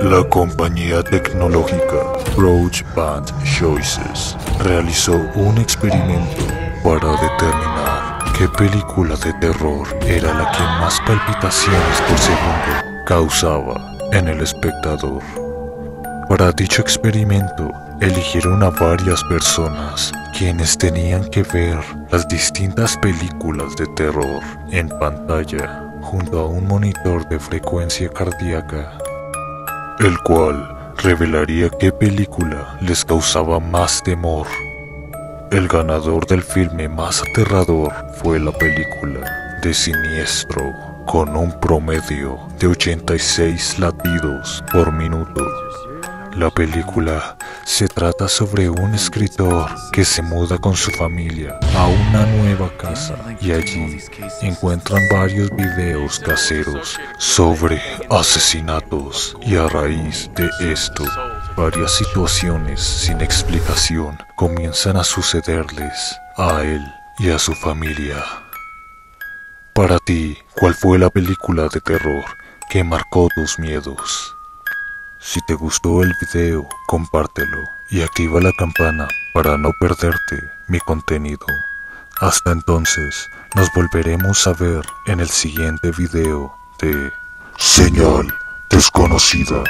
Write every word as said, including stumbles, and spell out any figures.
La compañía tecnológica Roach Band Choices realizó un experimento para determinar qué película de terror era la que más palpitaciones por segundo causaba en el espectador. Para dicho experimento, eligieron a varias personas quienes tenían que ver las distintas películas de terror en pantalla junto a un monitor de frecuencia cardíaca, el cual revelaría qué película les causaba más temor. El ganador del filme más aterrador fue la película de Siniestro, con un promedio de ochenta y seis latidos por minuto. La película se trata sobre un escritor que se muda con su familia a una nueva casa y allí encuentran varios videos caseros sobre asesinatos y a raíz de esto varias situaciones sin explicación comienzan a sucederles a él y a su familia. Para ti, ¿cuál fue la película de terror que marcó tus miedos? Si te gustó el video, compártelo y activa la campana para no perderte mi contenido. Hasta entonces, nos volveremos a ver en el siguiente video de Señal Desconocida.